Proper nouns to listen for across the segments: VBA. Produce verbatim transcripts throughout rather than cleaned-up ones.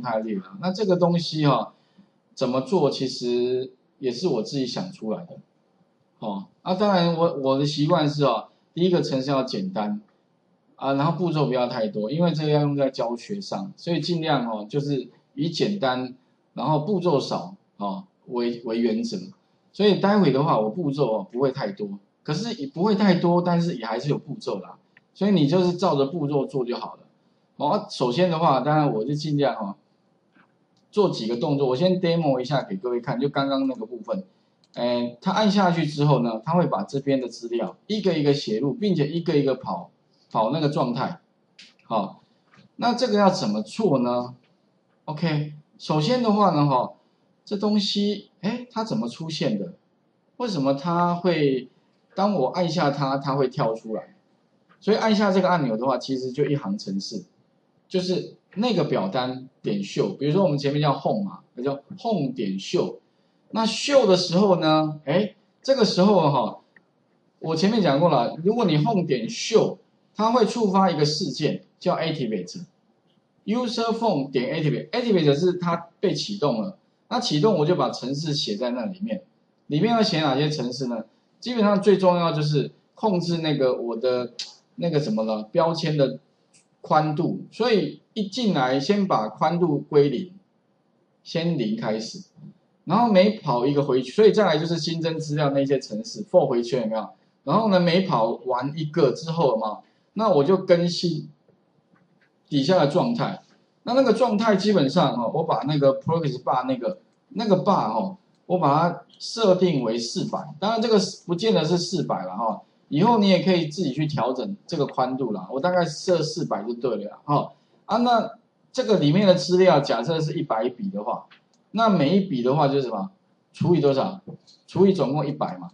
动态列了。那这个东西哈、啊，怎么做其实也是我自己想出来的。哦，啊，当然我我的习惯是啊，第一个程式要简单啊，然后步骤不要太多，因为这个要用在教学上，所以尽量哦、啊、就是以简单，然后步骤少啊为为原则。所以待会的话，我步骤啊不会太多，可是也不会太多，但是也还是有步骤啦。所以你就是照着步骤做就好了。 哦，首先的话，当然我就尽量哈、哦，做几个动作，我先 demo 一下给各位看，就刚刚那个部分，哎，他按下去之后呢，他会把这边的资料一个一个写入，并且一个一个跑跑那个状态，好、哦，那这个要怎么做呢 ？OK， 首先的话呢，哈，这东西，哎，它怎么出现的？为什么它会，当我按下它，它会跳出来？所以按下这个按钮的话，其实就一行程式。 就是那个表单点秀，比如说我们前面叫 home 嘛，那叫 home 点秀。那秀的时候呢，哎，这个时候哈、哦，我前面讲过了，如果你 home 点秀，它会触发一个事件叫 activate。user form 点 activate，activate 是它被启动了。那启动我就把程式写在那里面，里面要写哪些程式呢？基本上最重要就是控制那个我的那个什么了标签的。 宽度，所以一进来先把宽度归零，先零开始，然后每跑一个回圈，所以再来就是新增资料那些程式 for 回圈有没有？然后呢，每跑完一个之后嘛，那我就更新底下的状态。那那个状态基本上哦，我把那个 progress bar 那个那个 bar 哦，我把它设定为四百，当然这个不见得是四百了哈。 以后你也可以自己去调整这个宽度啦，我大概设四百就对了啦，哦啊，那这个里面的资料假设是一百笔的话，那每一笔的话就是什么？除以多少？除以总共一百嘛，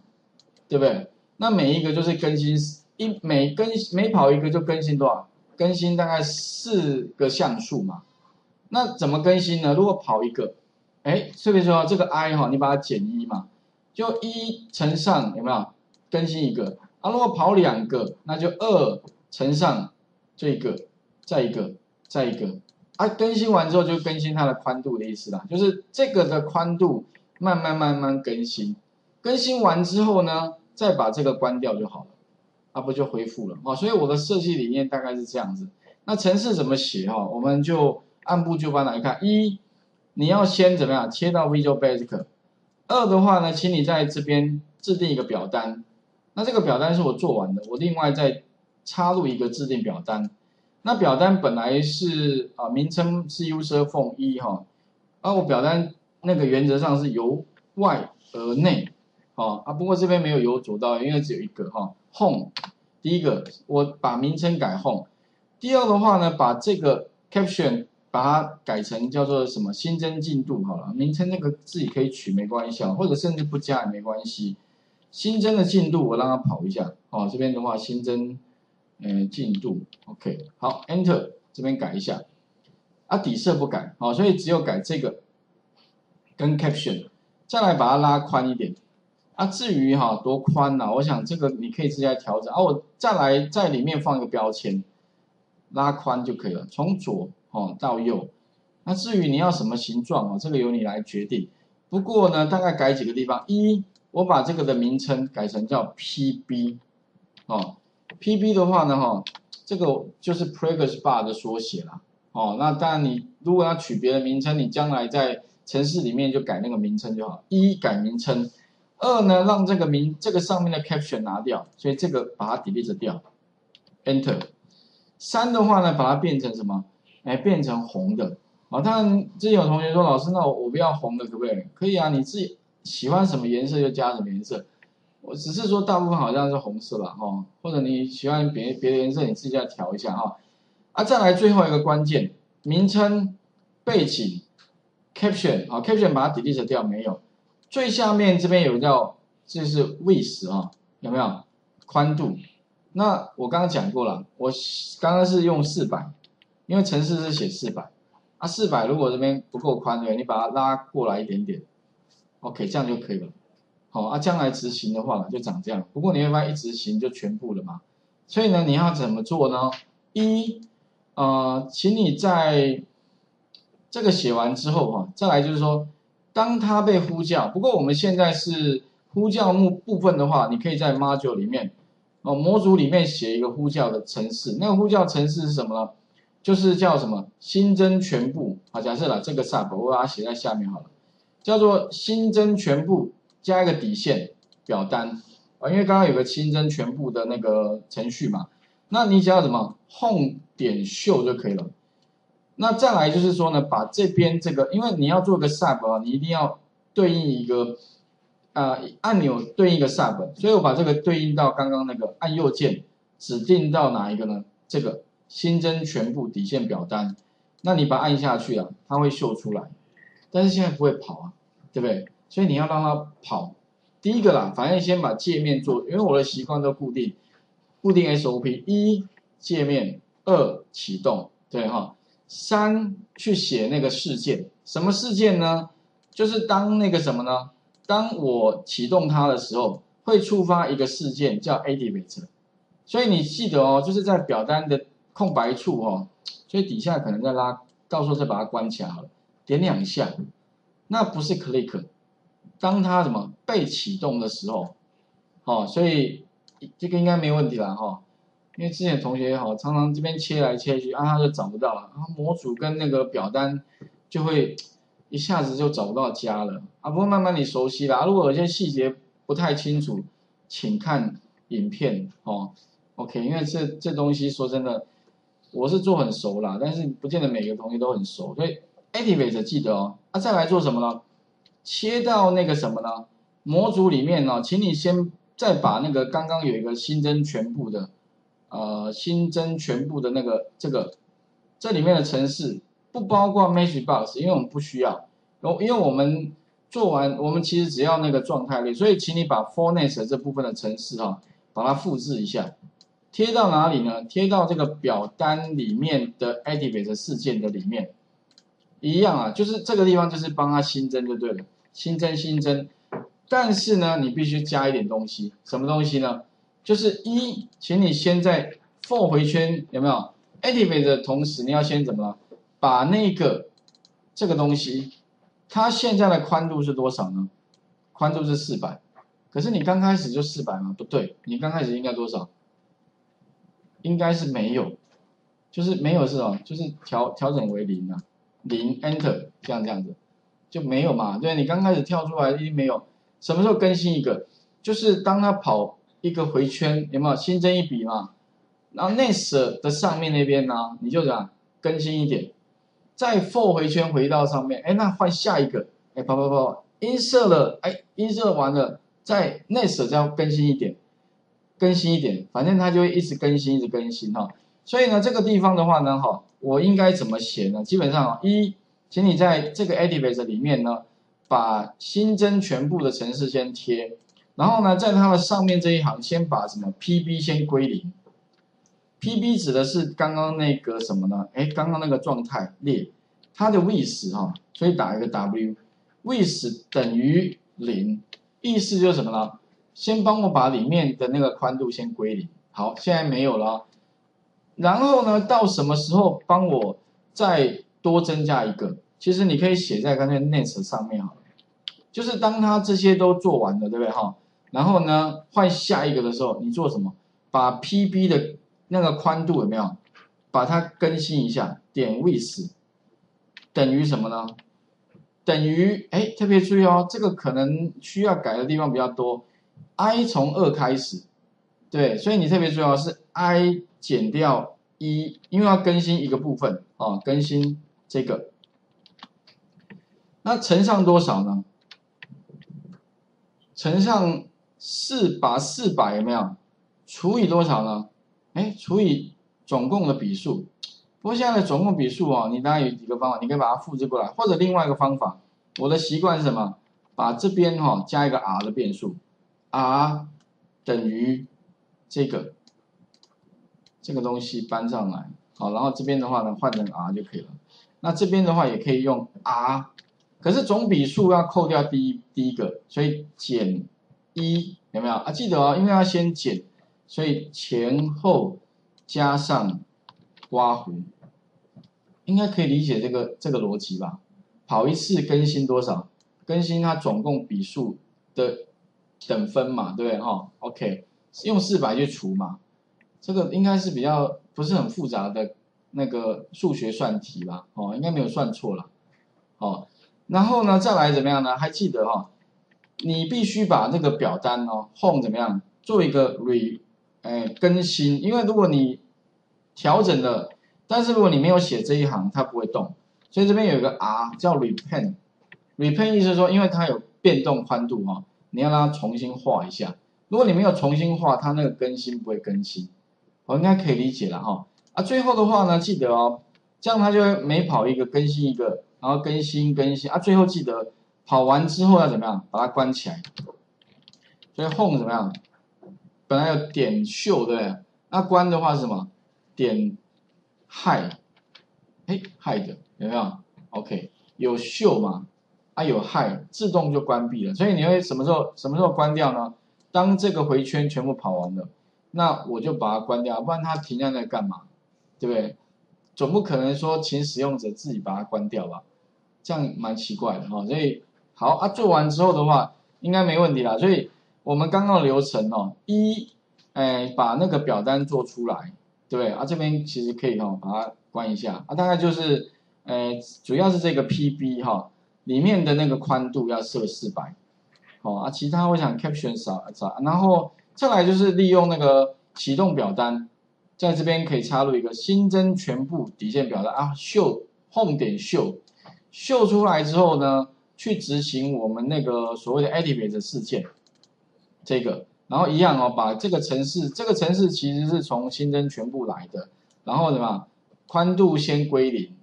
对不对？那每一个就是更新一每更每跑一个就更新多少？更新大概四个像素嘛。那怎么更新呢？如果跑一个，哎，特别说这个 i 哈，你把它减一嘛，就一乘上有没有更新一个？ 啊，如果跑两个，那就二乘上这一个，再一个，再一个。啊，更新完之后就更新它的宽度的意思啦，就是这个的宽度慢慢慢慢更新，更新完之后呢，再把这个关掉就好了，啊，不就恢复了啊？所以我的设计理念大概是这样子。那程式怎么写哈？我们就按部就班来看。一，你要先怎么样？切到 Visual Basic。二的话呢，请你在这边制定一个表单。 那这个表单是我做完的，我另外再插入一个制定表单。那表单本来是啊、呃，名称是 user form 一哈，啊，我表单那个原则上是由外而内，哦啊，不过这边没有由左到右，因为只有一个哈、哦。home 第一个我把名称改 home， 第二的话呢，把这个 caption 把它改成叫做什么新增进度好了，名称那个自己可以取没关系啊，或者甚至不加也没关系。 新增的进度，我让它跑一下。哦，这边的话，新增，呃，进度 ，OK， 好 ，Enter， 这边改一下。啊，底色不改，哦，所以只有改这个，跟 Caption， 再来把它拉宽一点。啊，至于哈、哦、多宽呢、啊？我想这个你可以自己来调整。啊，我再来在里面放一个标签，拉宽就可以了，从左哦到右。那至于你要什么形状哦，这个由你来决定。不过呢，大概改几个地方，一。 我把这个的名称改成叫 P B， 哦 ，P B 的话呢，哈，这个就是 Progress Bar 的缩写啦，哦，那当然你如果要取别的名称，你将来在程式里面就改那个名称就好。一改名称，二呢让这个名这个上面的 Caption 拿掉，所以这个把它 delete 掉 ，Enter。三的话呢，把它变成什么？哎，变成红的。啊、哦，当然之前有同学说，老师，那我我不要红的，可不可以？可以啊，你自己。 喜欢什么颜色就加什么颜色，我只是说大部分好像是红色吧，哈，或者你喜欢别别的颜色，你自己要调一下哈。啊，再来最后一个关键名称、背景、caption 啊 ，caption 把它 delete 掉没有？最下面这边有叫就是 width 啊，有没有宽度？那我刚刚讲过了，我刚刚是用 四百， 因为程式是写 四百， 啊， 四百如果这边不够宽对，你把它拉过来一点点。 OK， 这样就可以了。好、哦、啊，将来执行的话呢，就长这样。不过你会发现一执行就全部了嘛。所以呢，你要怎么做呢？一，呃，请你在这个写完之后哈、啊，再来就是说，当它被呼叫，不过我们现在是呼叫目部分的话，你可以在 module 里面哦模组里面写一个呼叫的程式，那个呼叫程式是什么呢？就是叫什么新增全部啊，假设了这个 sub 我把它写在下面好了，叫做新增全部加一个底线表单啊，因为刚刚有个新增全部的那个程序嘛，那你只要什么 home 点秀就可以了。 那再来就是说呢，把这边这个，因为你要做个 sub 啊，你一定要对应一个呃按钮对应一个 sub， 所以我把这个对应到刚刚那个按右键指定到哪一个呢？这个新增全部底线表单，那你把它按下去啊，它会秀出来，但是现在不会跑啊，对不对？所以你要让它跑。第一个啦，反正先把界面做，因为我的习惯都固定，固定 S O P， 一界面，二启动，对哈。 三去写那个事件，什么事件呢？就是当那个什么呢？当我启动它的时候，会触发一个事件叫 activate。所以你记得哦，就是在表单的空白处哦，所以底下可能再拉，到时候再把它关起来好了。点两下，那不是 click。当它什么被启动的时候，哦，所以这个应该没问题啦哈、哦。 因为之前同学也好，常常这边切来切去，啊，他就找不到了，然后模组跟那个表单就会一下子就找不到家了啊。不过慢慢你熟悉啦，如果有些细节不太清楚，请看影片哦。OK， 因为这这东西说真的，我是做很熟啦，但是不见得每个同学都很熟，所以 activate 记得哦。啊，再来做什么呢？切到那个什么呢？模组里面哦，请你先再把那个刚刚有一个新增全部的。 呃，新增全部的那个这个，这里面的程式不包括 Matchbox， 因为我们不需要。然后，因为我们做完，我们其实只要那个状态列，所以请你把 Fornet 这部分的程式哈、啊，把它复制一下，贴到哪里呢？贴到这个表单里面的 Activate 事件的里面，一样啊，就是这个地方就是帮它新增就对了，新增新增。但是呢，你必须加一点东西，什么东西呢？ 就是一，请你先在 for 回圈有没有 activate 的同时，你要先怎么了？把那个这个东西，它现在的宽度是多少呢？宽度是 四百， 可是你刚开始就四百吗？不对，你刚开始应该多少？应该是没有，就是没有是哦，就是调调整为零啊， 零 enter 这样这样子就没有嘛？对，你刚开始跳出来一定没有。什么时候更新一个？就是当它跑。 一个回圈有没有新增一笔嘛？然后 next 的上面那边呢、啊，你就怎样更新一点，再 for 回圈回到上面，哎，那换下一个，哎，跑跑跑 ，insert 了，哎 ，insert 完了，再 next 再更新一点，更新一点，反正它就会一直更新，一直更新哈、哦。所以呢，这个地方的话呢，哈，我应该怎么写呢？基本上啊，一，请你在这个 activate 里面呢，把新增全部的程式先贴。 然后呢，在它的上面这一行，先把什么 P B 先归零 ，P B 指的是刚刚那个什么呢？哎，刚刚那个状态列，它的 width 哈、哦，所以打一个 W，width 等于零，意思就是什么呢？先帮我把里面的那个宽度先归零。好，现在没有了。然后呢，到什么时候帮我再多增加一个？其实你可以写在刚才 next 上面好了，就是当它这些都做完了，对不对哈？ 然后呢，换下一个的时候，你做什么？把 P B 的那个宽度有没有？把它更新一下，点 width 等于什么呢？等于哎，特别注意哦，这个可能需要改的地方比较多。i 从二开始，对，所以你特别注意哦，是 i 减掉一，因为要更新一个部分啊、哦，更新这个。那乘上多少呢？乘上。 四把四百有没有除以多少呢？哎，除以总共的笔数。不过现在的总共笔数哦，你当然有几个方法，你可以把它复制过来，或者另外一个方法，我的习惯是什么？把这边哈、哦、加一个 r 的变数 ，r 等于这个这个东西搬上来，好，然后这边的话呢换成 r 就可以了。那这边的话也可以用 r， 可是总笔数要扣掉第一第一个，所以减。 一有没有啊？记得哦，因为要先减，所以前后加上刮弧，应该可以理解这个这个逻辑吧？跑一次更新多少？更新它总共笔数的等分嘛，对不对？哈 ，OK， 用四百去除嘛，这个应该是比较不是很复杂的那个数学算题吧？哦，应该没有算错啦。哦，然后呢，再来怎么样呢？还记得哈、哦，你必须把这个表单哦 ，home 怎么样做一个 re 哎更新，因为如果你调整了。 但是如果你没有写这一行，它不会动，所以这边有一个 R 叫 repaint，repaint 意思是说，因为它有变动宽度哦，你要让它重新画一下。如果你没有重新画，它那个更新不会更新，我、哦、应该可以理解了哈、哦。啊，最后的话呢，记得哦，这样它就会每跑一个更新一个，然后更新更新啊，最后记得跑完之后要怎么样，把它关起来。所以 home 怎么样？本来有点秀对不对？那关的话是什么？点。 hide， 哎 ，hide 有没有 ？OK， 有秀嘛？啊，有 hide， 自动就关闭了。所以你会什么时候什么时候关掉呢？当这个回圈全部跑完了，那我就把它关掉，不然它停在那干嘛？对不对？总不可能说请使用者自己把它关掉吧？这样蛮奇怪的哈、哦。所以好啊，做完之后的话应该没问题啦。所以我们刚刚的流程哦，一，哎，把那个表单做出来。 对不对啊？这边其实可以哈、哦，把它关一下啊。大概就是，呃，主要是这个 P B 哈、哦、里面的那个宽度要设四百，好啊。其他我想 caption 少少，然后再来就是利用那个启动表单，在这边可以插入一个新增全部底线表单啊，秀 home 点秀，秀出来之后呢，去执行我们那个所谓的 activate 事件，这个。 然后一样哦，把这个程式，这个程式其实是从新增全部来的，然后什么宽度先归零，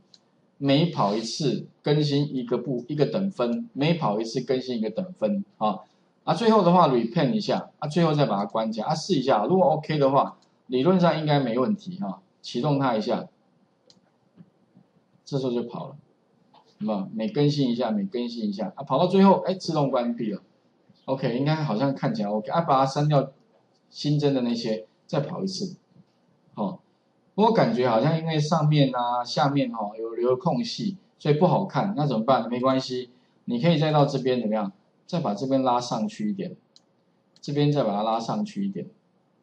每跑一次更新一个步一个等分，每跑一次更新一个等分啊啊，最后的话 repaint 一下啊，最后再把它关起来啊，试一下，如果 OK 的话，理论上应该没问题哈、啊，启动它一下，这时候就跑了，那么每更新一下，每更新一下啊，跑到最后哎，自动关闭了。 OK， 应该好像看起来 OK， 啊，把它删掉新增的那些，再跑一次，哦，不过感觉好像因为上面啊、下面哦有留空隙，所以不好看，那怎么办？没关系，你可以再到这边怎么样，再把这边拉上去一点，这边再把它拉上去一点，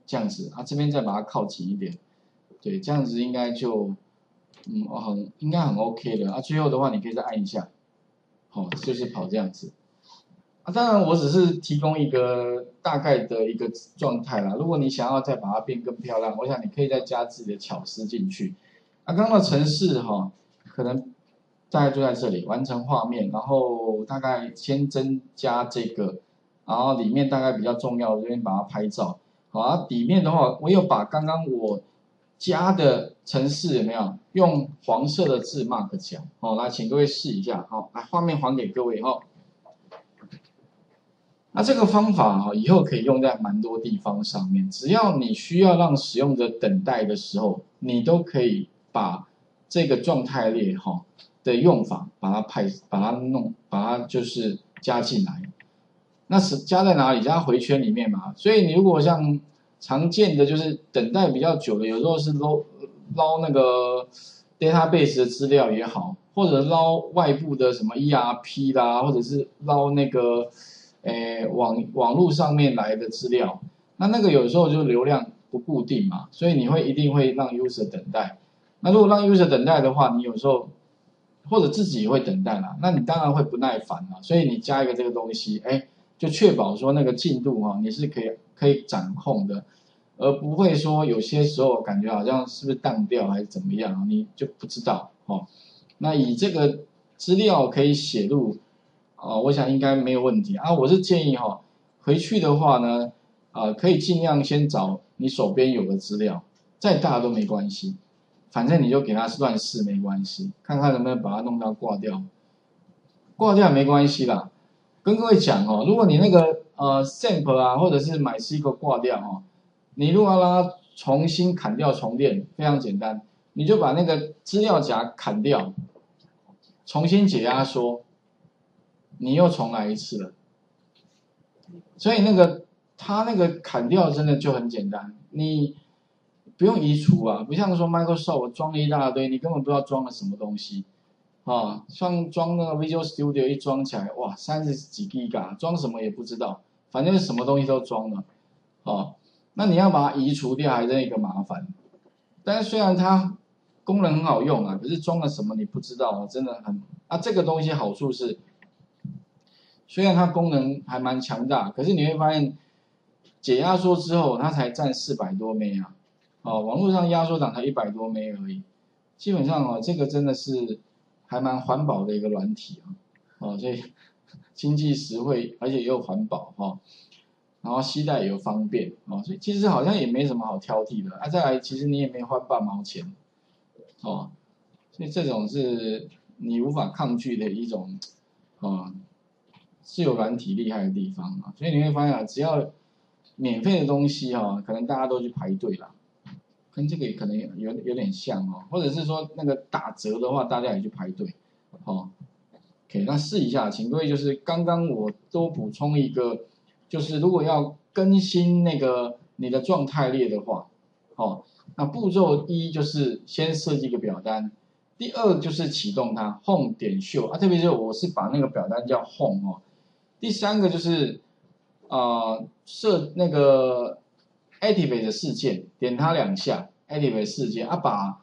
这样子啊，这边再把它靠紧一点，对，这样子应该就，嗯，很应该很 OK 的啊。最后的话，你可以再按一下，哦，就是跑这样子。 啊，当然我只是提供一个大概的一个状态啦。如果你想要再把它变更漂亮，我想你可以再加自己的巧思进去。啊，刚刚的程式哈，可能大概就在这里，完成画面，然后大概先增加这个，然后里面大概比较重要，我这边把它拍照。好啊，底面的话，我有把刚刚我加的程式有没有用黄色的字 mark 起来？哦，来，请各位试一下。哦，来，画面还给各位哦。 那这个方法哈，以后可以用在蛮多地方上面。只要你需要让使用者等待的时候，你都可以把这个状态列哈的用法，把它派，把它弄，把它就是加进来。那是加在哪里？加回圈里面嘛。所以你如果像常见的就是等待比较久的，有时候是捞捞那个 database 的资料也好，或者捞外部的什么 E R P 啦，或者是捞那个。 诶，网网络上面来的资料，那那个有时候就流量不固定嘛，所以你会一定会让 user 等待。那如果让 user 等待的话，你有时候或者自己也会等待啦，那你当然会不耐烦啦。所以你加一个这个东西，哎，就确保说那个进度哈、啊，你是可以可以掌控的，而不会说有些时候感觉好像是不是当掉还是怎么样，你就不知道哦。那以这个资料可以写入。 哦，我想应该没有问题啊。我是建议哈、哦，回去的话呢，啊、呃，可以尽量先找你手边有的资料，再大都没关系，反正你就给它乱试没关系，看看能不能把它弄到挂掉，挂掉也没关系啦。跟各位讲哦，如果你那个呃 sample 啊，或者是买是一个挂掉哦，你如果要让它重新砍掉重练，非常简单，你就把那个资料夹砍掉，重新解压缩。 你又重来一次了，所以那个他那个砍掉真的就很简单，你不用移除啊，不像说 Microsoft 我装了一大堆，你根本不知道装了什么东西，啊，像装那个 Visual Studio 一装起来，哇，三十几 G B 装什么也不知道，反正什么东西都装了，啊，那你要把它移除掉还是一个麻烦。但是虽然它功能很好用啊，可是装了什么你不知道啊，真的很啊。这个东西好处是，虽然它功能还蛮强大，可是你会发现解压缩之后它才占四百多M B啊。 哦，网络上压缩档才一百多M B而已，基本上哦，这个真的是还蛮环保的一个软体啊，哦，所以经济实惠，而且也有环保哈、哦，然后携带也有方便哦，所以其实好像也没什么好挑剔的啊。再来，其实你也没花半毛钱，哦，所以这种是你无法抗拒的一种，哦，是有软体厉害的地方啊。所以你会发现啊，只要免费的东西哈、哦，可能大家都去排队啦。 跟这个可能有有有点像哦，或者是说那个打折的话，大家也去排队，哦。OK， 那试一下，请各位就是刚刚我多补充一个，就是如果要更新那个你的状态列的话，哦，那步骤一就是先设计一个表单，第二就是启动它 home 点 show 啊，特别是我是把那个表单叫 home 哦，第三个就是啊设、呃、那个。 activate 的事件，点它两下 ，activate 事件啊，把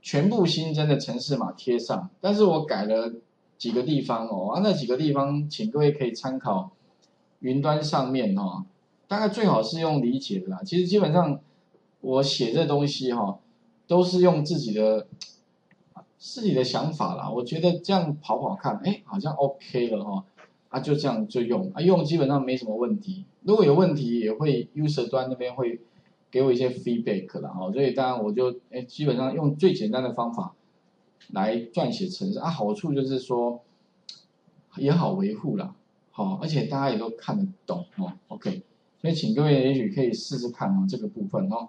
全部新增的程式码贴上。但是我改了几个地方哦，啊，那几个地方，请各位可以参考云端上面哦，大概最好是用理解的啦。其实基本上我写这东西哈、哦，都是用自己的自己的想法啦。我觉得这样跑跑看，哎，好像 OK 了哈、哦，啊，就这样就用啊，用基本上没什么问题。 如果有问题，也会 user 端那边会给我一些 feedback 啦，哦，所以当然我就哎，基本上用最简单的方法来撰写程式啊，好处就是说也好维护啦，好，而且大家也都看得懂哦 ，OK， 所以请各位也许可以试试看哦这个部分哦。